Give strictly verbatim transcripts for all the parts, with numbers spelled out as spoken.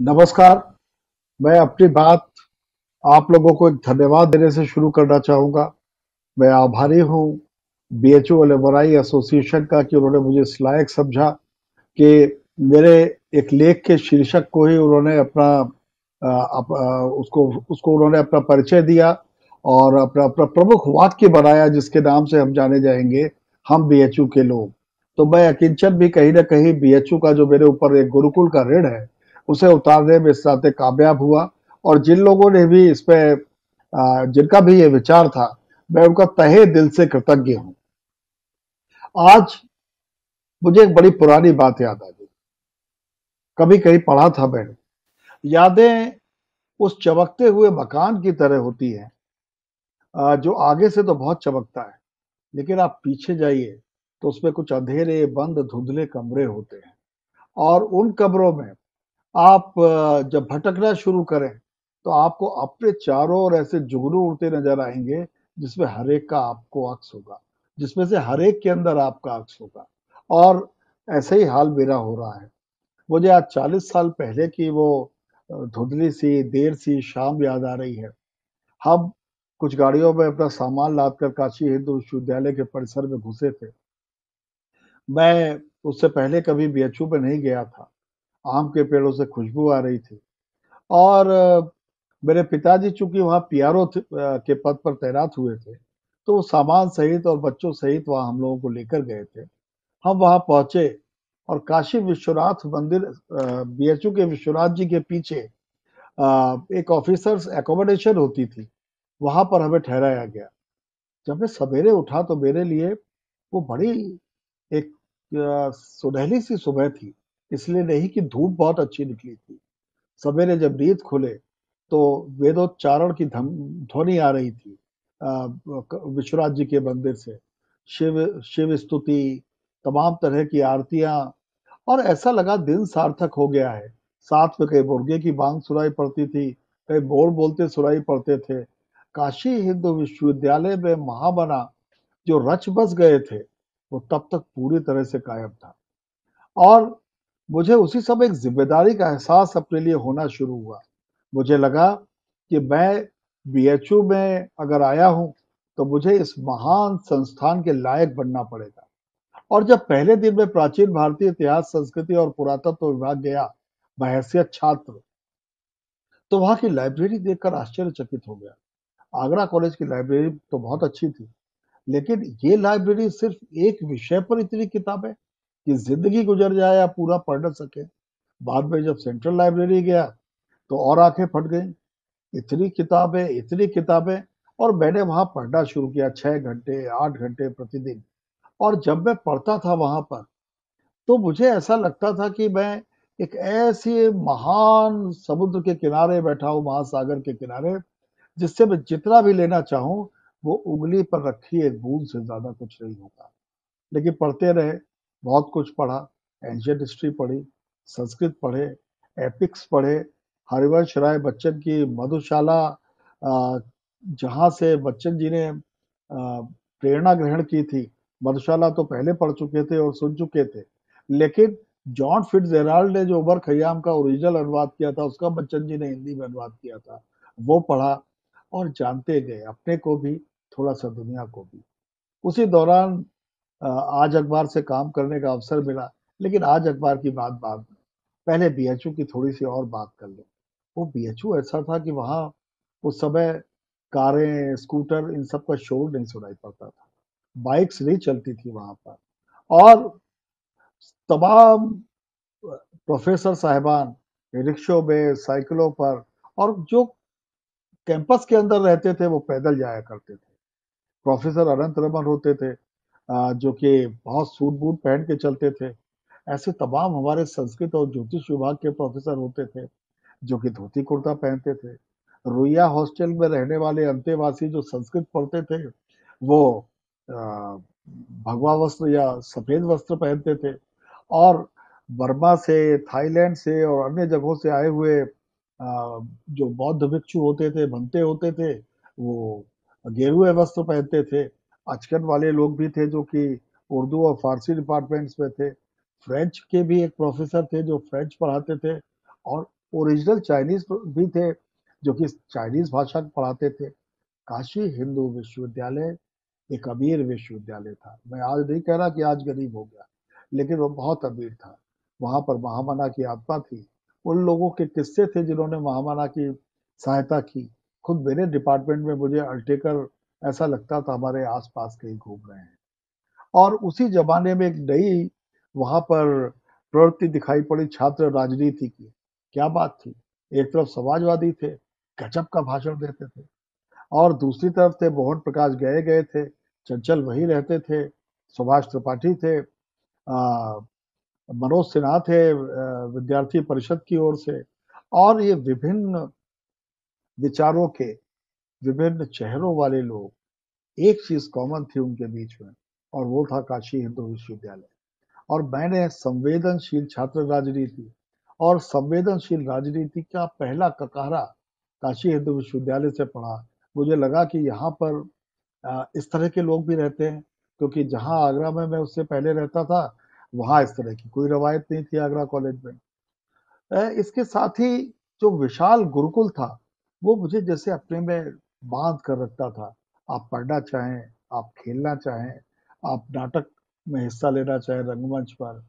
नमस्कार। मैं अपनी बात आप लोगों को एक धन्यवाद देने से शुरू करना चाहूँगा। मैं आभारी हूँ B H O alumni association का कि उन्होंने मुझे इस लायक समझा कि मेरे एक लेख के शीर्षक को ही उन्होंने अपना अप, उसको उसको उन्होंने अपना परिचय दिया और अपना अपना प्रमुख वाक्य बनाया जिसके नाम से हम जाने जाएंगे, हम बी एच यू के लोग। तो मैं अकिंचन भी कहीं ना कहीं बी एच यू का जो मेरे ऊपर एक गुरुकुल का ऋण है उसे उतारने में इस नाते कामयाब हुआ। और जिन लोगों ने भी इस पर जिनका भी ये विचार था, मैं उनका तहे दिल से कृतज्ञ हूँ। आज मुझे एक बड़ी पुरानी बात याद आ गई। कभी कहीं पढ़ा था मैंने, यादें उस चमकते हुए मकान की तरह होती हैं जो आगे से तो बहुत चमकता है, लेकिन आप पीछे जाइए तो उसमें कुछ अंधेरे बंद धुंधले कमरे होते हैं। और उन कमरों में आप जब भटकना शुरू करें तो आपको अपने चारों ओर ऐसे जुगनू उड़ते नजर आएंगे जिसमें हरेक का आपको अक्स होगा, जिसमें से हरेक के अंदर आपका अक्स होगा। और ऐसे ही हाल मेरा हो रहा है। मुझे आज चालीस साल पहले की वो धुंधली सी देर सी शाम याद आ रही है। हम कुछ गाड़ियों में अपना सामान लादकर काशी हिंदू विश्वविद्यालय के परिसर में घुसे थे। मैं उससे पहले कभी बी एच यू में नहीं गया था। आम के पेड़ों से खुशबू आ रही थी और मेरे पिताजी चूंकि वहाँ पी आर ओ के पद पर तैनात हुए थे, तो वो सामान सहित और बच्चों सहित वहाँ हम लोगों को लेकर गए थे। हम वहाँ पहुँचे और काशी विश्वनाथ मंदिर, बी एच यू के विश्वनाथ जी के पीछे आ, एक ऑफिसर्स एकोमोडेशन होती थी, वहाँ पर हमें ठहराया गया। जब मैं सवेरे उठा तो मेरे लिए वो बड़ी एक आ, सुनहली सी सुबह थी, इसलिए नहीं कि धूप बहुत अच्छी निकली थी। सवेरे जब नींद खुले तो वेदोच्चारण की ध्वनि आ रही थी विश्वनाथ जी के मंदिर से, शिव शिव स्तुति, तमाम तरह की आरतियां, और ऐसा लगा दिन सार्थक हो गया है। साथ में कई मुर्गे की बांग सुनाई पड़ती थी, कई बोल बोलते सुनाई पड़ते थे। काशी हिंदू विश्वविद्यालय में महामना जो रच बस गए थे वो तब तक पूरी तरह से गायब था। और मुझे उसी समय एक जिम्मेदारी का एहसास अपने लिए होना शुरू हुआ। मुझे लगा कि मैं बी एच यू में अगर आया हूँ तो मुझे इस महान संस्थान के लायक बनना पड़ेगा। और जब पहले दिन में प्राचीन भारतीय इतिहास, संस्कृति और पुरातत्व विभाग गया बहैसियत छात्र, तो वहाँ की लाइब्रेरी देखकर आश्चर्यचकित हो गया। आगरा कॉलेज की लाइब्रेरी तो बहुत अच्छी थी, लेकिन ये लाइब्रेरी सिर्फ एक विषय पर इतनी किताबें कि जिंदगी गुजर जाए या पूरा पढ़ न सके। बाद में जब सेंट्रल लाइब्रेरी गया तो और आंखें फट गई, इतनी किताबें इतनी किताबें और मैंने वहाँ पढ़ना शुरू किया, छः घंटे आठ घंटे प्रतिदिन। और जब मैं पढ़ता था वहाँ पर तो मुझे ऐसा लगता था कि मैं एक ऐसे महान समुद्र के किनारे बैठा हूँ, महासागर के किनारे, जिससे मैं जितना भी लेना चाहूँ वो उंगली पर रखी एक बूंद से ज़्यादा कुछ नहीं होगा। लेकिन पढ़ते रहे, बहुत कुछ पढ़ा, एंशिएंट हिस्ट्री पढ़ी, संस्कृत पढ़े, एपिक्स पढ़े, हरिवंश राय बच्चन की मधुशाला, जहाँ से बच्चन जी ने प्रेरणा ग्रहण की थी। मधुशाला तो पहले पढ़ चुके थे और सुन चुके थे, लेकिन जॉन फिट्ज़ेराल्ड ने जो उमर खय्याम का ओरिजिनल अनुवाद किया था उसका बच्चन जी ने हिंदी में अनुवाद किया था, वो पढ़ा और जानते गए अपने को भी, थोड़ा सा दुनिया को भी। उसी दौरान आज अखबार से काम करने का अवसर मिला, लेकिन आज अखबार की बात बाद में, पहले बी एच यू की थोड़ी सी और बात कर लें। वो बी एच यू ऐसा था कि वहाँ उस समय कारें, स्कूटर, इन सब का शोर नहीं सुनाई पड़ता था, बाइक्स नहीं चलती थी वहाँ पर, और तमाम प्रोफेसर साहिबान रिक्शों में, साइकिलों पर, और जो कैंपस के अंदर रहते थे वो पैदल जाया करते थे। प्रोफेसर अनंत रमन होते थे जो कि बहुत सूट बूट पहन के चलते थे। ऐसे तमाम हमारे संस्कृत और ज्योतिष विभाग के प्रोफेसर होते थे जो कि धोती कुर्ता पहनते थे। रुइया हॉस्टल में रहने वाले अंतेवासी जो संस्कृत पढ़ते थे वो भगवा वस्त्र या सफ़ेद वस्त्र पहनते थे, और बर्मा से, थाईलैंड से और अन्य जगहों से आए हुए जो बौद्ध भिक्षु होते थे, भंते होते थे, वो गेरुए वस्त्र पहनते थे। अचकन वाले लोग भी थे जो कि उर्दू और फारसी डिपार्टमेंट्स में थे। फ्रेंच के भी एक प्रोफेसर थे जो फ्रेंच पढ़ाते थे, और ओरिजिनल चाइनीज भी थे जो कि चाइनीज भाषा पढ़ाते थे। काशी हिंदू विश्वविद्यालय एक अमीर विश्वविद्यालय था। मैं आज नहीं कह रहा कि आज गरीब हो गया, लेकिन वो बहुत अमीर था। वहाँ पर महामना की आत्मा थी। उन लोगों के किस्से थे जिन्होंने महामना की सहायता की। खुद मेरे डिपार्टमेंट में मुझे अल्टेकर ऐसा लगता था हमारे आसपास कहीं घूम रहे हैं। और उसी जमाने में एक नई वहाँ पर प्रवृत्ति दिखाई पड़ी छात्र राजनीति की। क्या बात थी, एक तरफ समाजवादी थे, गजब का भाषण देते थे, और दूसरी तरफ थे मोहन प्रकाश गए गए थे, चंचल वही रहते थे, सुभाष त्रिपाठी थे, मनोज सिन्हा थे विद्यार्थी परिषद की ओर से। और ये विभिन्न विचारों के विभिन्न चेहरों वाले लोग, एक चीज कॉमन थी उनके बीच में, और वो था काशी हिंदू विश्वविद्यालय। और मैंने संवेदनशील छात्र राजनीति और संवेदनशील राजनीति का पहला ककारा काशी हिंदू विश्वविद्यालय से पढ़ा। मुझे लगा कि यहाँ पर इस तरह के लोग भी रहते हैं, क्योंकि जहाँ आगरा में मैं उससे पहले रहता था वहाँ इस तरह की कोई रवायत नहीं थी आगरा कॉलेज में। इसके साथ ही जो विशाल गुरुकुल था वो मुझे जैसे अपने में बांध कर रखता था। आप पढ़ना चाहें, आप खेलना चाहें, आप नाटक में हिस्सा लेना चाहें रंगमंच पर,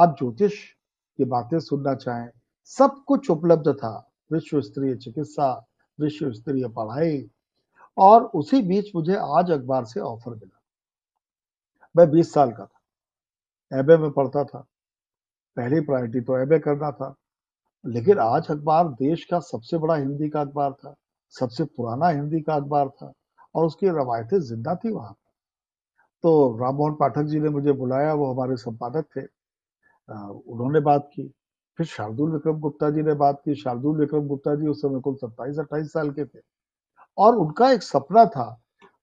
आप ज्योतिष की बातें सुनना चाहें, सब कुछ उपलब्ध था। विश्व स्तरीय चिकित्सा, विश्व स्तरीय पढ़ाई। और उसी बीच मुझे आज अखबार से ऑफर मिला। मैं बीस साल का था, एमए में पढ़ता था, पहली प्रायोरिटी तो एमए करना था। लेकिन आज अखबार देश का सबसे बड़ा हिंदी का अखबार था, सबसे पुराना हिंदी का अखबार था, और उसकी रवायतें जिंदा थी वहाँ। तो राम मोहन पाठक जी ने मुझे बुलाया, वो हमारे संपादक थे, उन्होंने बात की। फिर शारद विक्रम गुप्ता जी ने बात की। शारदुल विक्रम गुप्ता जी उस समय कुल सत्ताईस अट्ठाईस साल के थे, और उनका एक सपना था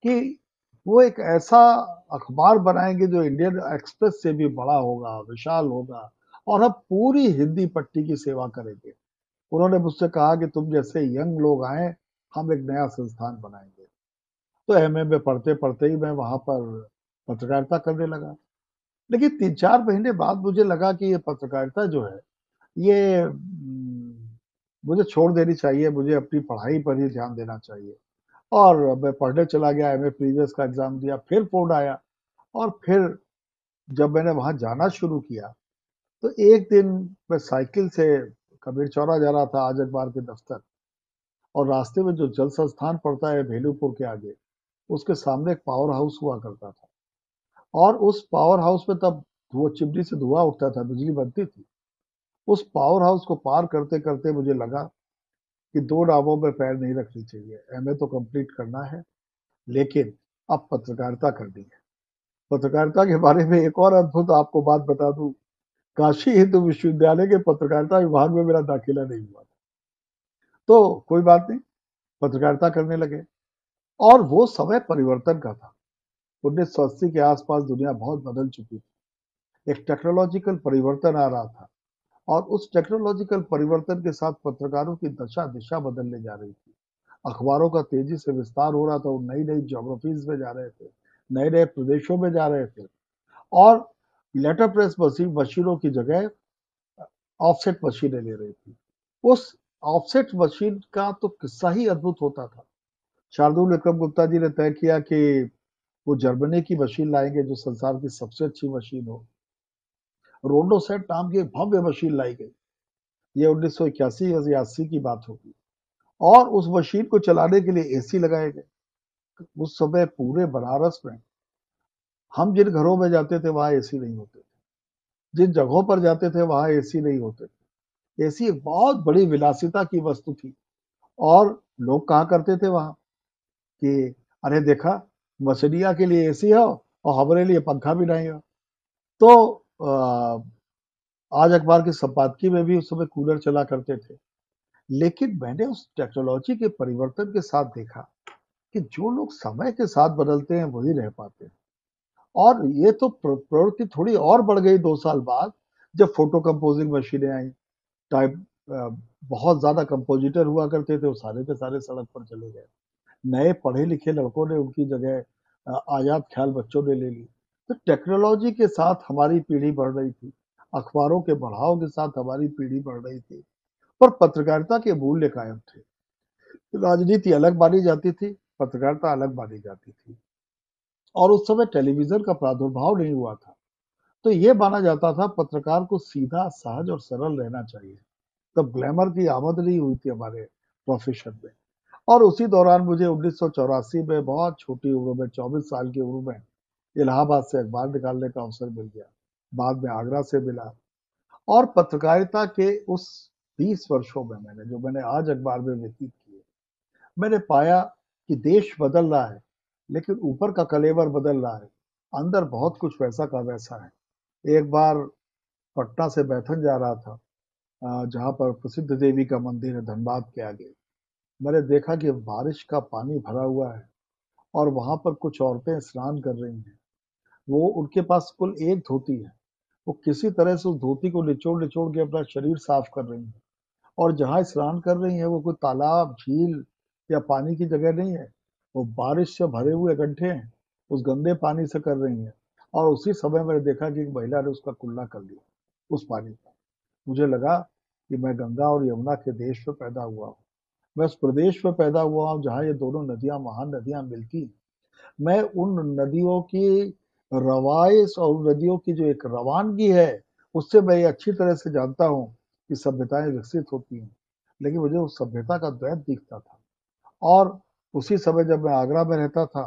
कि वो एक ऐसा अखबार बनाएंगे जो इंडियन एक्सप्रेस से भी बड़ा होगा, विशाल होगा, और हम पूरी हिंदी पट्टी की सेवा करेंगे। उन्होंने मुझसे कहा कि तुम जैसे यंग लोग आए, हम एक नया संस्थान बनाएंगे। तो एम ए में पढ़ते पढ़ते ही मैं वहाँ पर पत्रकारिता करने लगा। लेकिन तीन चार महीने बाद मुझे लगा कि ये पत्रकारिता जो है ये मुझे छोड़ देनी चाहिए, मुझे अपनी पढ़ाई पर ही ध्यान देना चाहिए। और मैं पढ़ने चला गया, एम ए प्रीवियस का एग्ज़ाम दिया, फिर फोन आया। और फिर जब मैंने वहाँ जाना शुरू किया तो एक दिन मैं साइकिल से कबीर चौरा जा रहा था आज अखबार के दफ्तर, और रास्ते में जो जल संस्थान पड़ता है भेलूपुर के आगे, उसके सामने एक पावर हाउस हुआ करता था। और उस पावर हाउस में तब वो चिमनी से धुआं उठता था, बिजली बनती थी। उस पावर हाउस को पार करते करते मुझे लगा कि दो नावों में पैर नहीं रखनी चाहिए। एमए तो कंप्लीट करना है, लेकिन अब पत्रकारिता करनी है। पत्रकारिता के बारे में एक और अद्भुत आपको बात बता दूं, काशी हिंदू विश्वविद्यालय के पत्रकारिता विभाग में मेरा दाखिला नहीं हुआ था। तो कोई बात नहीं, पत्रकारिता करने लगे। और वो समय परिवर्तन का था। उन्नीस सौ अस्सी के आसपास दुनिया बहुत बदल चुकी थी, एक टेक्नोलॉजिकल परिवर्तन आ रहा था, और उस टेक्नोलॉजिकल परिवर्तन के साथ पत्रकारों की दशा दिशा बदलने जा रही थी। अखबारों का तेजी से विस्तार हो रहा था, वो नई नई ज्योग्राफीज में जा रहे थे, नए नए प्रदेशों में जा रहे थे, और लेटर प्रेस मशीनों की जगह ऑफसेट मशीनें ले रही थी। उस ऑफसेट मशीन का तो किस्सा ही अद्भुत होता था। शार्दुल विक्रम गुप्ता जी ने तय किया कि वो जर्मनी की मशीन लाएंगे जो संसार की सबसे अच्छी मशीन हो। रोडोसेट नाम की एक भव्य मशीन लाई गई। ये उन्नीस सौ इक्यासी या अस्सी की बात होगी। और उस मशीन को चलाने के लिए एसी लगाए गए। उस समय पूरे बनारस में हम जिन घरों में जाते थे वहाँ एसी नहीं होते थे, जिन जगहों पर जाते थे वहाँ एसी नहीं होते थे। एसी एक बहुत बड़ी विलासिता की वस्तु थी, और लोग कहा करते थे वहाँ कि अरे देखा, मसनिया के लिए एसी हो और हमारे लिए पंखा भी नहीं हो। तो आज अखबार के संपादकीय में भी उस समय कूलर चला करते थे। लेकिन मैंने उस टेक्नोलॉजी के परिवर्तन के साथ देखा कि जो लोग समय के साथ बदलते हैं वही रह पाते हैं। और ये तो प्रवृत्ति थोड़ी और बढ़ गई दो साल बाद, जब फोटो कंपोजिंग मशीनें आई। टाइप बहुत ज़्यादा कंपोजिटर हुआ करते थे, वो सारे के सारे सड़क पर चले गए। नए पढ़े लिखे लड़कों ने उनकी जगह आजाद ख्याल बच्चों ने ले ली। तो टेक्नोलॉजी के साथ हमारी पीढ़ी बढ़ रही थी, अखबारों के बढ़ाव के साथ हमारी पीढ़ी बढ़ रही थी, पर पत्रकारिता के मूल्य कायम थे। राजनीति अलग मानी जाती थी, पत्रकारिता अलग मानी जाती थी, और उस समय टेलीविजन का प्रादुर्भाव नहीं हुआ था, तो ये माना जाता था पत्रकार को सीधा, सहज और सरल रहना चाहिए। तब ग्लैमर की आमद नहीं हुई थी हमारे प्रोफेशन में। और उसी दौरान मुझे उन्नीस सौ चौरासी में बहुत छोटी उम्र में, चौबीस साल की उम्र में, इलाहाबाद से अखबार निकालने का अवसर मिल गया, बाद में आगरा से मिला। और पत्रकारिता के उस बीस वर्षों में मैंने जो मैंने आज अखबार में व्यतीत किए, मैंने पाया कि देश बदल रहा है, लेकिन ऊपर का कलेवर बदल रहा है, अंदर बहुत कुछ वैसा का वैसा है। एक बार पटना से बैठन जा रहा था, जहाँ पर प्रसिद्ध देवी का मंदिर है धनबाद के आगे, मैंने देखा कि बारिश का पानी भरा हुआ है और वहाँ पर कुछ औरतें स्नान कर रही हैं। वो उनके पास कुल एक धोती है, वो किसी तरह से उस धोती को निचोड़ निचोड़ के अपना शरीर साफ कर रही है, और जहाँ स्नान कर रही है वो कोई तालाब, झील या पानी की जगह नहीं है, वो बारिश से भरे हुए गड्ढे हैं, उस गंदे पानी से कर रही है। और उसी समय मैंने देखा कि एक महिला ने उसका कुल्ला कर लिया उस पानी का। मुझे लगा कि मैं गंगा और यमुना के देश में पैदा हुआ हूँ, मैं उस प्रदेश में पैदा हुआ हूँ जहाँ ये दोनों नदियाँ, महान नदियाँ मिलती। मैं उन नदियों की रवाइश और उन नदियों की जो एक रवानगी है, उससे मैं ये अच्छी तरह से जानता हूँ कि सभ्यताएं विकसित होती हैं, लेकिन मुझे उस सभ्यता का द्वैत दिखता था। और उसी समय जब मैं आगरा में रहता था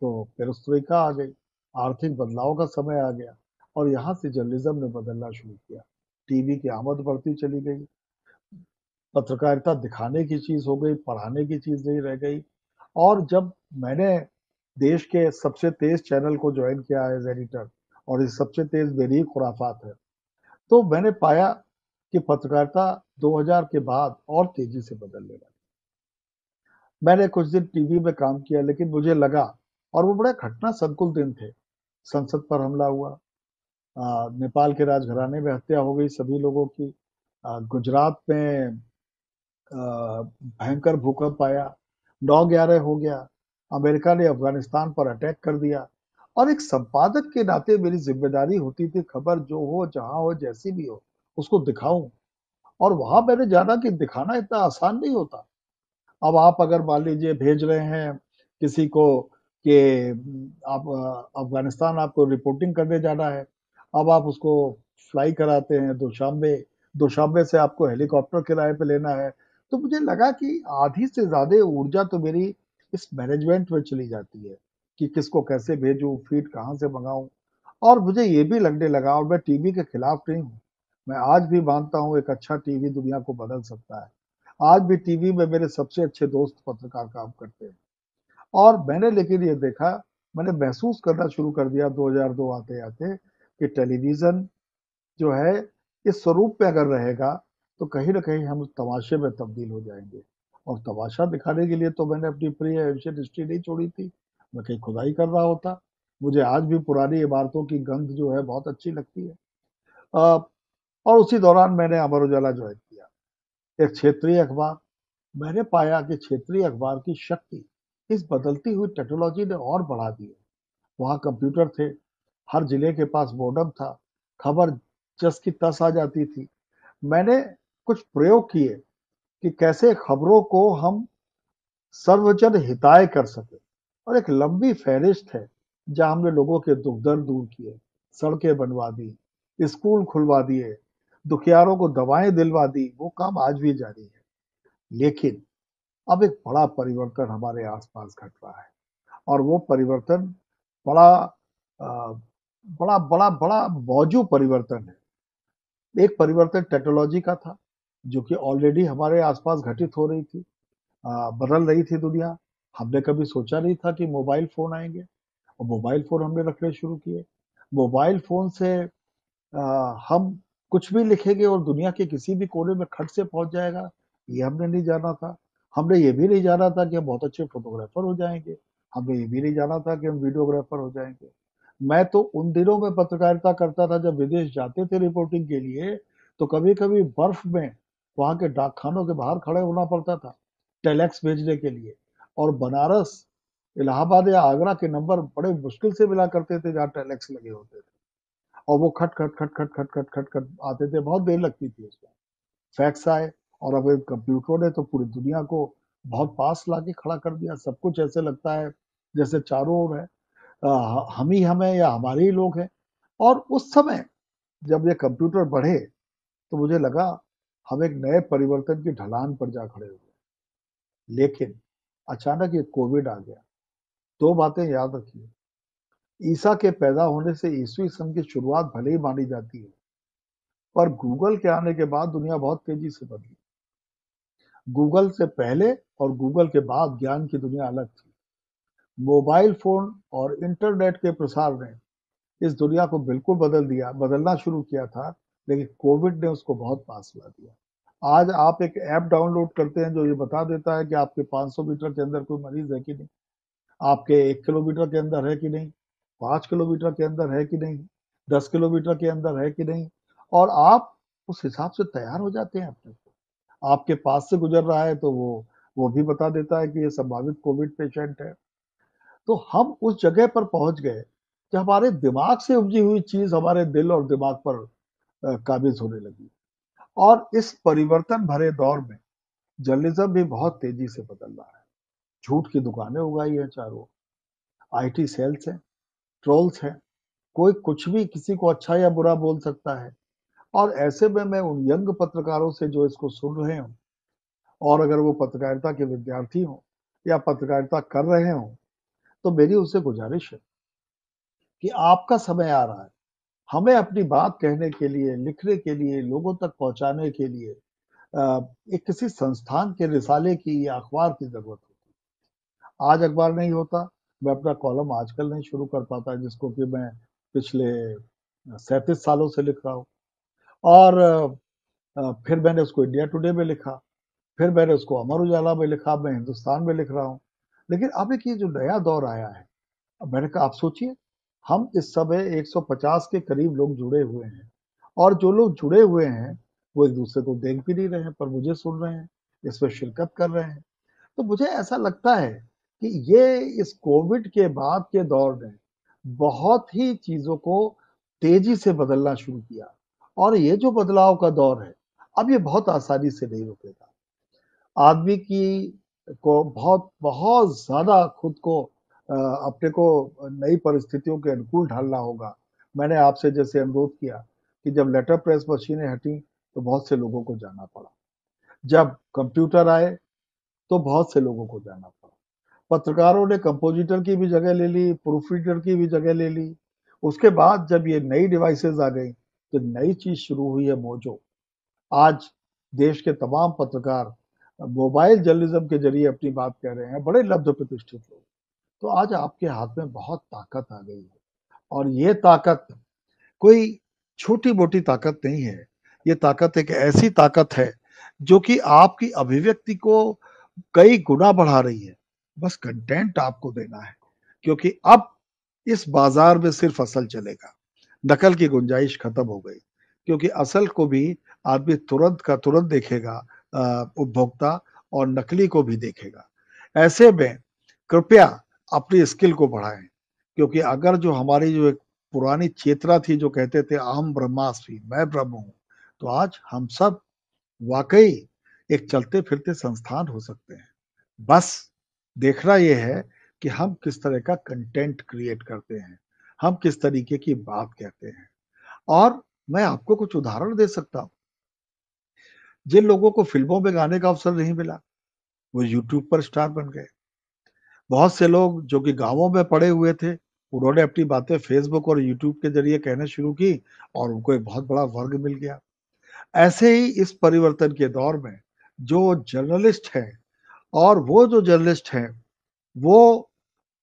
तो पेरेस्ट्रोइका आ गई, आर्थिक बदलाव का समय आ गया, और यहाँ से जर्नलिज्म ने बदलना शुरू किया। टीवी की आमद बढ़ती चली गई, पत्रकारिता दिखाने की चीज़ हो गई, पढ़ाने की चीज़ नहीं रह गई। और जब मैंने देश के सबसे तेज चैनल को ज्वाइन किया एज एडिटर, और इस सबसे तेज मेरी खुराफात है, तो मैंने पाया कि पत्रकारिता दो हज़ार के बाद और तेजी से बदलने लगी। मैंने कुछ दिन टीवी में काम किया, लेकिन मुझे लगा, और वो बड़े घटना संकुल दिन थे, संसद पर हमला हुआ, आ, नेपाल के राजघराने में हत्या हो गई सभी लोगों की, आ, गुजरात में भयंकर भूकंप आया, नौ ग्यारह हो गया, अमेरिका ने अफगानिस्तान पर अटैक कर दिया। और एक संपादक के नाते मेरी जिम्मेदारी होती थी खबर जो हो, जहाँ हो, जैसी भी हो, उसको दिखाऊं। और वहां मैंने जाना कि दिखाना इतना आसान नहीं होता। अब आप अगर मान लीजिए भेज रहे हैं किसी को कि आप अफगानिस्तान, आपको रिपोर्टिंग करने जाना है, अब आप उसको फ्लाई कराते हैं दुशांबे, दुशांबे से आपको हेलीकॉप्टर किराए पर लेना है। तो मुझे लगा कि आधी से ज्यादा ऊर्जा तो मेरी इस मैनेजमेंट में चली जाती है कि किसको कैसे भेजूं, फीड कहाँ से मंगाऊं। और मुझे ये भी लगने लगा, और मैं टीवी के खिलाफ नहीं हूँ, मैं आज भी मानता हूँ एक अच्छा टीवी दुनिया को बदल सकता है। आज भी टीवी में मेरे सबसे अच्छे दोस्त पत्रकार काम करते हैं। और मैंने लेकिन ये देखा, मैंने महसूस करना शुरू कर दिया दो हज़ार दो आते आते कि टेलीविज़न जो है इस स्वरूप में अगर रहेगा तो कहीं ना कहीं हम तमाशे में तब्दील हो जाएंगे। और तमाशा दिखाने के लिए तो मैंने अपनी प्रिय एशियन हिस्ट्री नहीं छोड़ी थी, मैं कहीं खुदाई कर रहा होता। मुझे आज भी पुरानी इमारतों की गंध जो है बहुत अच्छी लगती है। आ, और उसी दौरान मैंने अमर उजाला ज्वाइन किया, एक क्षेत्रीय अखबार। मैंने पाया कि क्षेत्रीय अखबार की शक्ति इस बदलती हुई टेक्नोलॉजी ने और बढ़ा दी है। वहाँ कंप्यूटर थे, हर जिले के पास मोडम था, खबर जस की तस आ जाती थी। मैंने कुछ प्रयोग किए कि कैसे खबरों को हम सर्वजन हिताय कर सके, और एक लंबी फहरिस्त है जहां हमने लोगों के दुख दर्द दूर किए, सड़कें बनवा दी, स्कूल खुलवा दिए, दुखियारों को दवाएं दिलवा दी। वो काम आज भी जारी है, लेकिन अब एक बड़ा परिवर्तन हमारे आसपास घट रहा है। और वो परिवर्तन बड़ा बड़ा बड़ा बड़ा मौजू परिवर्तन है। एक परिवर्तन टेक्नोलॉजी का था जो कि ऑलरेडी हमारे आसपास घटित हो रही थी, आ, बदल रही थी दुनिया। हमने कभी सोचा नहीं था कि मोबाइल फ़ोन आएंगे, और मोबाइल फ़ोन हमने रखने शुरू किए। मोबाइल फ़ोन से आ, हम कुछ भी लिखेंगे और दुनिया के किसी भी कोने में खट से पहुंच जाएगा, ये हमने नहीं जाना था। हमने ये भी नहीं जाना था कि हम बहुत अच्छे फोटोग्राफर हो जाएंगे, हमने ये भी नहीं जाना था कि हम वीडियोग्राफर हो जाएंगे। मैं तो उन दिनों में पत्रकारिता करता था जब विदेश जाते थे रिपोर्टिंग के लिए, तो कभी कभी बर्फ में वहाँ के डाकखानों के बाहर खड़े होना पड़ता था टेलेक्स भेजने के लिए। और बनारस, इलाहाबाद या आगरा के नंबर बड़े मुश्किल से मिला करते थे जहाँ टेलेक्स लगे होते थे, और वो खट खट खट खट खट खट खट खट आते थे, बहुत देर लगती थी उसमें। फैक्स आए, और अब एक कंप्यूटर ने तो पूरी दुनिया को बहुत पास लाके खड़ा कर दिया। सब कुछ ऐसे लगता है जैसे चारों ओर है, हम ही हमें या हमारे ही लोग हैं। और उस समय जब ये कंप्यूटर बढ़े तो मुझे लगा हम एक नए परिवर्तन की ढलान पर जा खड़े हुए, लेकिन अचानक ये कोविड आ गया। दो बातें याद रखिए, ईसा के पैदा होने से ईसवी सन की शुरुआत भले ही मानी जाती है, पर गूगल के आने के बाद दुनिया बहुत तेजी से बदली। गूगल से पहले और गूगल के बाद ज्ञान की दुनिया अलग थी। मोबाइल फोन और इंटरनेट के प्रसार ने इस दुनिया को बिल्कुल बदल दिया, बदलना शुरू किया था, लेकिन कोविड ने उसको बहुत पास ला दिया। आज आप एक ऐप डाउनलोड करते हैं जो ये बता देता है कि आपके पाँच सौ मीटर के अंदर कोई मरीज है कि नहीं, आपके एक किलोमीटर के अंदर है कि नहीं, पाँच किलोमीटर के अंदर है कि नहीं, दस किलोमीटर के अंदर है कि नहीं, और आप उस हिसाब से तैयार हो जाते हैं अपने को। आपके पास से गुजर रहा है तो वो वो भी बता देता है कि ये संभावित कोविड पेशेंट है। तो हम उस जगह पर पहुंच गए कि हमारे दिमाग से उपजी हुई चीज हमारे दिल और दिमाग पर काबिज होने लगी। और इस परिवर्तन भरे दौर में जर्नलिज्म भी बहुत तेजी से बदल रहा है। झूठ की दुकानें उगाई हैं चारों, आई टी सेल्स हैं, ट्रोल्स हैं, कोई कुछ भी किसी को अच्छा या बुरा बोल सकता है। और ऐसे में मैं उन यंग पत्रकारों से जो इसको सुन रहे हों, और अगर वो पत्रकारिता के विद्यार्थी हों या पत्रकारिता कर रहे हों, तो मेरी उनसे गुजारिश है कि आपका समय आ रहा है। हमें अपनी बात कहने के लिए, लिखने के लिए, लोगों तक पहुंचाने के लिए एक किसी संस्थान के रिसाले की या अखबार की जरूरत होती। आज अखबार नहीं होता, मैं अपना कॉलम आजकल नहीं शुरू कर पाता, जिसको कि मैं पिछले सैंतीस सालों से लिख रहा हूँ। और फिर मैंने उसको इंडिया टुडे में लिखा, फिर मैंने उसको अमर उजाला में लिखा, मैं हिंदुस्तान में लिख रहा हूँ। लेकिन अब एक ये जो नया दौर आया है, मैंने कहा आप सोचिए, हम इस समय एक सौ पचास के करीब लोग जुड़े हुए हैं, और जो लोग जुड़े हुए हैं वो एक दूसरे को देख भी नहीं रहे हैं, पर मुझे सुन रहे हैं, इसमें शिरकत कर रहे हैं। तो मुझे ऐसा लगता है कि ये इस कोविड के बाद के दौर ने बहुत ही चीज़ों को तेजी से बदलना शुरू किया, और ये जो बदलाव का दौर है अब ये बहुत आसानी से नहीं रुकेगा। आदमी की को बहुत बहुत ज़्यादा खुद को अपने को नई परिस्थितियों के अनुकूल ढालना होगा। मैंने आपसे जैसे अनुरोध किया कि जब लेटर प्रेस मशीनें हटी तो बहुत से लोगों को जाना पड़ा, जब कंप्यूटर आए तो बहुत से लोगों को जाना पड़ा। पत्रकारों ने कंपोजिटर की भी जगह ले ली, प्रूफ रीडर की भी जगह ले ली। उसके बाद जब ये नई डिवाइसेज आ गई तो नई चीज शुरू हुई है, मोजो। आज देश के तमाम पत्रकार मोबाइल जर्नलिज्म के जरिए अपनी बात कह रहे हैं, बड़े लब्ध प्रतिष्ठित लोग। तो आज आपके हाथ में बहुत ताकत आ गई है, और ये ताकत कोई छोटी मोटी ताकत नहीं है। ये ताकत एक ऐसी ताकत है जो कि आपकी अभिव्यक्ति को कई गुना बढ़ा रही है। बस कंटेंट आपको देना है, क्योंकि अब इस बाजार में सिर्फ असल चलेगा, नकल की गुंजाइश खत्म हो गई, क्योंकि असल को भी आदमी तुरंत का तुरंत देखेगा उपभोक्ता, और नकली को भी देखेगा। ऐसे में कृपया अपनी स्किल को बढ़ाएं, क्योंकि अगर जो हमारी जो एक पुरानी चेतना थी जो कहते थे अहम ब्रह्मास्मि, मैं ब्रह्म हूँ, तो आज हम सब वाकई एक चलते फिरते संस्थान हो सकते हैं। बस देखना यह है कि हम किस तरह का कंटेंट क्रिएट करते हैं, हम किस तरीके की बात कहते हैं। और मैं आपको कुछ उदाहरण दे सकता हूँ। जिन लोगों को फिल्मों में गाने का अवसर नहीं मिला वो यूट्यूब पर स्टार बन गए। बहुत से लोग जो कि गांवों में पड़े हुए थे उन्होंने अपनी बातें फेसबुक और यूट्यूब के जरिए कहना शुरू की, और उनको एक बहुत बड़ा वर्ग मिल गया। ऐसे ही इस परिवर्तन के दौर में जो जर्नलिस्ट हैं, और वो जो जर्नलिस्ट हैं वो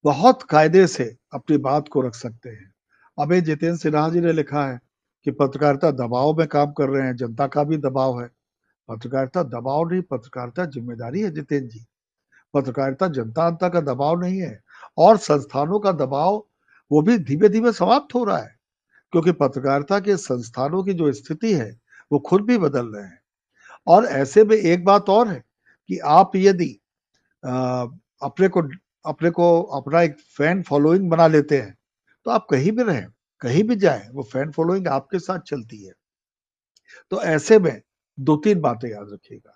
बहुत कायदे से अपनी बात को रख सकते हैं। अभी जितेंद्र सिन्हा जी ने लिखा है कि पत्रकारिता दबाव में काम कर रहे हैं, जनता का भी दबाव है। पत्रकारिता दबाव नहीं, पत्रकारिता जिम्मेदारी है जितेंद्र जी। पत्रकारिता जनता का दबाव नहीं है, और संस्थानों का दबाव वो भी धीमे धीमे समाप्त हो रहा है, क्योंकि पत्रकारिता के संस्थानों की जो स्थिति है वो खुद भी बदल रहे हैं। और ऐसे में एक बात और है कि आप यदि अपने को अपने को अपना एक फैन फॉलोइंग बना लेते हैं तो आप कहीं भी रहें, कहीं भी जाएं, वो फैन फॉलोइंग आपके साथ चलती है। तो ऐसे में दो तीन बातें याद रखिएगा।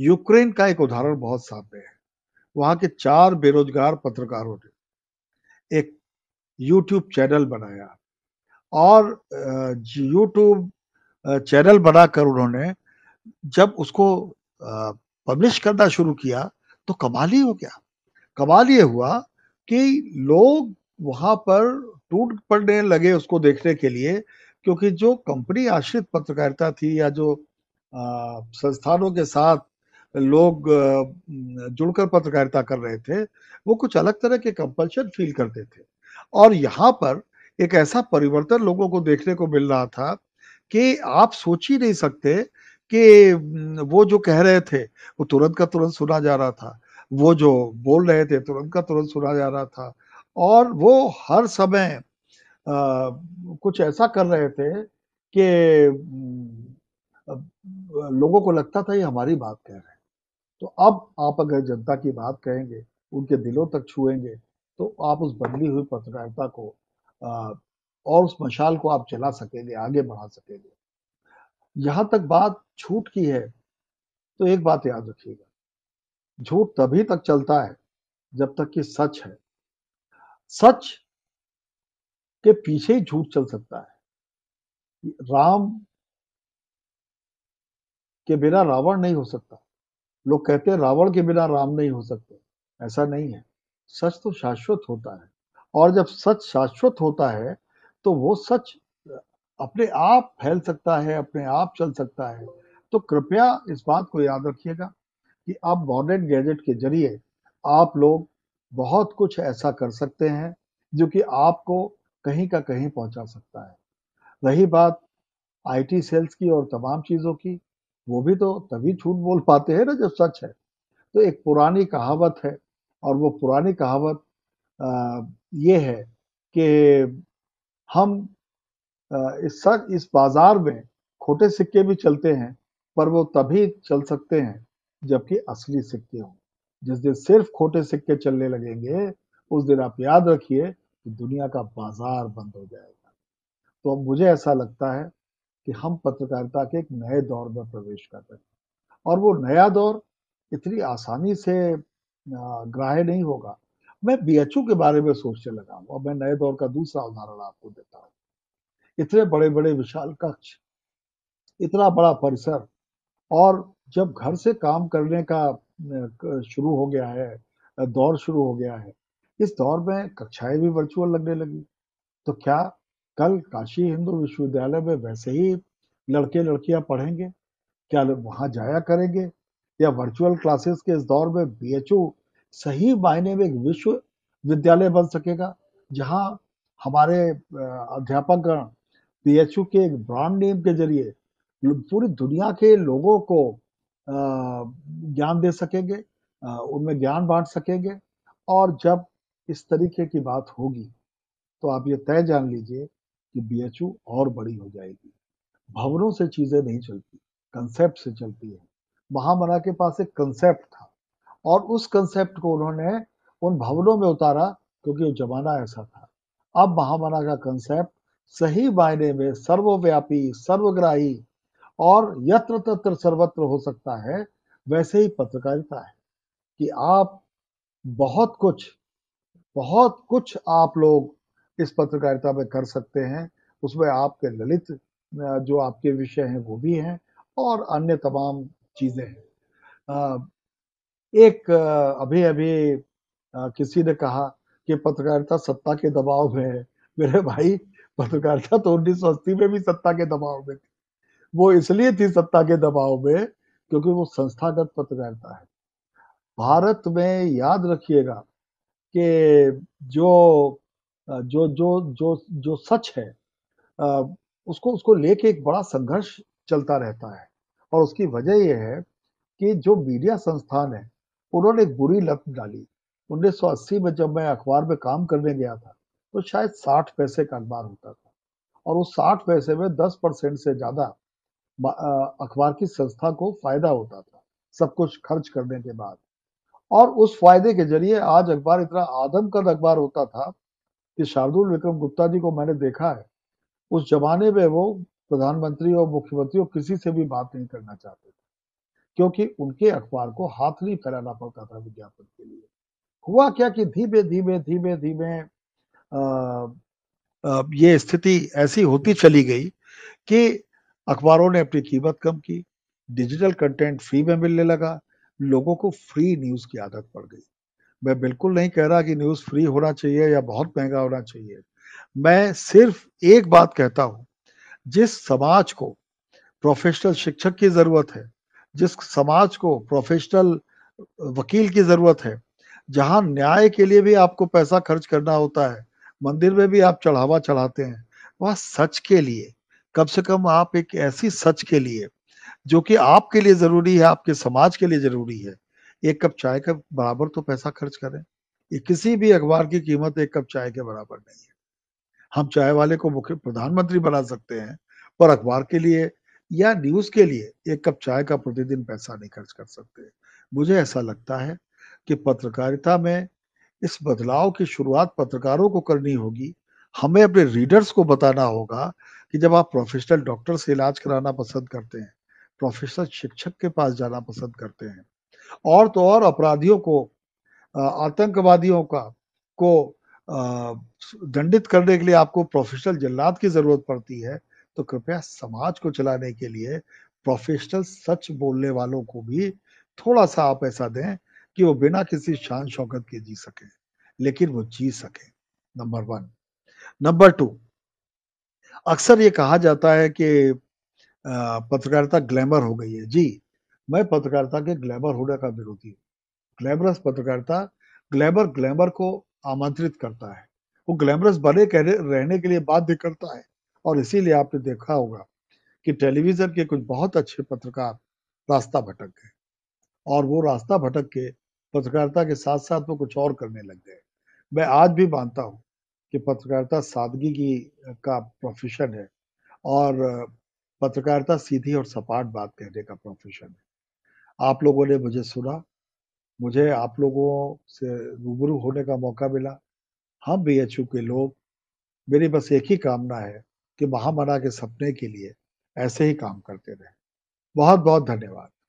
यूक्रेन का एक उदाहरण बहुत सामने है। वहां के चार बेरोजगार पत्रकारों ने एक यूट्यूब चैनल बनाया और यूट्यूब चैनल बनाकर उन्होंने जब उसको पब्लिश करना शुरू किया तो कमाल ही हो गया। कमाल ये हुआ कि लोग वहां पर टूट पड़ने लगे उसको देखने के लिए, क्योंकि जो कंपनी आश्रित पत्रकारिता थी या जो संस्थानों के साथ लोग जुड़कर पत्रकारिता कर रहे थे वो कुछ अलग तरह के कंपल्शन फील करते थे। और यहाँ पर एक ऐसा परिवर्तन लोगों को देखने को मिल रहा था कि आप सोच ही नहीं सकते कि वो जो कह रहे थे वो तुरंत का तुरंत सुना जा रहा था, वो जो बोल रहे थे तुरंत का तुरंत सुना जा रहा था, और वो हर समय आ, कुछ ऐसा कर रहे थे कि लोगों को लगता था ये हमारी बात कह रहे हैं। तो अब आप अगर जनता की बात कहेंगे, उनके दिलों तक छुएंगे, तो आप उस बदली हुई पत्रकारिता को आ, और उस मशाल को आप चला सकेंगे, आगे बढ़ा सकेंगे। यहाँ तक बात झूठ की है तो एक बात याद रखिएगा, झूठ तभी तक चलता है जब तक कि सच है। सच के पीछे ही झूठ चल सकता है। राम के बिना रावण नहीं हो सकता। लोग कहते हैं रावण के बिना राम नहीं हो सकते, ऐसा नहीं है। सच तो शाश्वत होता है, और जब सच शाश्वत होता है तो वो सच अपने आप फैल सकता है, अपने आप चल सकता है। तो कृपया इस बात को याद रखिएगा कि आप मॉडर्न गैजेट के जरिए आप लोग बहुत कुछ ऐसा कर सकते हैं जो कि आपको कहीं का कहीं पहुंचा सकता है। रही बात आईटी सेल्स की और तमाम चीज़ों की, वो भी तो तभी झूठ बोल पाते हैं ना जब सच है। तो एक पुरानी कहावत है, और वो पुरानी कहावत ये है कि हम इस सच इस बाजार में खोटे सिक्के भी चलते हैं, पर वो तभी चल सकते हैं जबकि असली सिक्के हों। जिस दिन सिर्फ खोटे सिक्के चलने लगेंगे उस दिन आप याद रखिए कि दुनिया का बाजार बंद हो जाएगा। तो अब मुझे ऐसा लगता है कि हम पत्रकारिता के एक नए दौर में प्रवेश कर रहे हैं, और वो नया दौर इतनी आसानी से ग्राह्य नहीं होगा। मैं बीएचयू के बारे में सोचने लगा हूँ, और मैं नए दौर का दूसरा उदाहरण आपको देता हूँ। इतने बड़े बड़े विशाल कक्ष, इतना बड़ा परिसर, और जब घर से काम करने का शुरू हो गया है, दौर शुरू हो गया है, इस दौर में कक्षाएं भी वर्चुअल लगने लगी। तो क्या कल काशी हिंदू विश्वविद्यालय में वैसे ही लड़के लड़कियां पढ़ेंगे? क्या वहां जाया करेंगे? या वर्चुअल क्लासेस के इस दौर में बीएचयू सही मायने में एक विश्वविद्यालय बन सकेगा, जहां हमारे अध्यापकगण बीएचयू के एक ब्रांड नेम के जरिए पूरी दुनिया के लोगों को ज्ञान दे सकेंगे, उनमें ज्ञान बांट सकेंगे? और जब इस तरीके की बात होगी तो आप ये तय जान लीजिए कि बीएचयू और बड़ी हो जाएगी। भवनों से चीज़ें नहीं चलती, कंसेप्ट से चलती है। महामना के पास एक कंसेप्ट था, और उस कंसेप्ट को उन्होंने उन भवनों में उतारा क्योंकि वो जमाना ऐसा था। अब महामना का कंसेप्ट सही मायने में सर्वव्यापी, सर्वग्राही और यत्र तत्र सर्वत्र हो सकता है, वैसे ही पत्रकारिता है कि आप बहुत कुछ बहुत कुछ आप लोग इस पत्रकारिता में कर सकते हैं। उसमें आपके ललित जो आपके विषय हैं वो भी हैं, और अन्य तमाम चीज़ें हैं। एक अभी अभी किसी ने कहा कि पत्रकारिता सत्ता के दबाव में है। मेरे भाई, पत्रकारिता तो उन्नीस सौ अस्सी में भी सत्ता के दबाव में थी। वो इसलिए थी सत्ता के दबाव में क्योंकि वो संस्थागत पत्रकारिता है। भारत में याद रखिएगा कि जो जो जो जो जो सच है उसको उसको लेके एक बड़ा संघर्ष चलता रहता है, और उसकी वजह यह है कि जो मीडिया संस्थान है उन्होंने एक बुरी लत डाली। उन्नीस सौ अस्सी में जब मैं अखबार में काम करने गया था तो शायद साठ पैसे का अखबार होता था, और उस साठ पैसे में दस परसेंट से ज़्यादा अखबार की संस्था को फ़ायदा होता था, सब कुछ खर्च करने के बाद। और उस फायदे के जरिए आज अखबार इतना आदमकद अखबार होता था कि शार्दुल विक्रम गुप्ता जी को मैंने देखा है, उस जमाने में वो प्रधानमंत्री और मुख्यमंत्री और किसी से भी बात नहीं करना चाहते थे। क्योंकि उनके अखबार को हाथ नहीं फैलाना पड़ता था विज्ञापन के लिए। हुआ क्या कि धीमे धीमे धीमे धीमे ये स्थिति ऐसी होती चली गई कि अखबारों ने अपनी कीमत कम की, डिजिटल कंटेंट फ्री में मिलने लगा, लोगों को फ्री न्यूज़ की आदत पड़ गई। मैं बिल्कुल नहीं कह रहा कि न्यूज़ फ्री होना चाहिए या बहुत महंगा होना चाहिए, मैं सिर्फ एक बात कहता हूँ, जिस समाज को प्रोफेशनल शिक्षक की ज़रूरत है, जिस समाज को प्रोफेशनल वकील की ज़रूरत है, जहाँ न्याय के लिए भी आपको पैसा खर्च करना होता है, मंदिर में भी आप चढ़ावा चढ़ाते हैं, वह सच के लिए, कम से कम आप एक ऐसी सच के लिए जो कि आपके लिए जरूरी है, आपके समाज के लिए जरूरी है, एक कप चाय का बराबर तो पैसा खर्च करें। ये किसी भी अखबार की कीमत एक कप चाय के बराबर नहीं है। हम चाय वाले को मुख्य प्रधानमंत्री बना सकते हैं, पर अखबार के लिए या न्यूज़ के लिए एक कप चाय का प्रतिदिन पैसा नहीं खर्च कर सकते। मुझे ऐसा लगता है कि पत्रकारिता में इस बदलाव की शुरुआत पत्रकारों को करनी होगी। हमें अपने रीडर्स को बताना होगा कि जब आप प्रोफेशनल डॉक्टर से इलाज कराना पसंद करते हैं, प्रोफेशनल शिक्षक के पास जाना पसंद करते हैं, और तो और अपराधियों को, आतंकवादियों का को दंडित करने के लिए आपको प्रोफेशनल जल्लाद की जरूरत पड़ती है, तो कृपया समाज को चलाने के लिए प्रोफेशनल सच बोलने वालों को भी थोड़ा सा आप ऐसा दें कि वो बिना किसी शान शौकत के जी सके, लेकिन वो जी सके। Number one. नंबर टू, अक्सर ये कहा जाता है कि पत्रकारिता ग्लैमर हो गई है। जी, मैं पत्रकारिता के ग्लैमर होने का विरोधी हूँ। ग्लैमरस पत्रकारिता, ग्लैमर ग्लैमर को आमंत्रित करता है, वो ग्लैमरस बने रहने के लिए बाध्य करता है, और इसीलिए आपने देखा होगा कि टेलीविजन के कुछ बहुत अच्छे पत्रकार रास्ता भटक गए, और वो रास्ता भटक के पत्रकारिता के साथ साथ वो कुछ और करने लग गए। मैं आज भी मानता हूँ कि पत्रकारिता सादगी की का प्रोफेशन है, और पत्रकारिता सीधी और सपाट बात कहने का प्रोफेशन है। आप लोगों ने मुझे सुना, मुझे आप लोगों से रूबरू होने का मौका मिला। हम बी एच यू के लोग, मेरी बस एक ही कामना है कि महामना के सपने के लिए ऐसे ही काम करते रहें। बहुत बहुत धन्यवाद।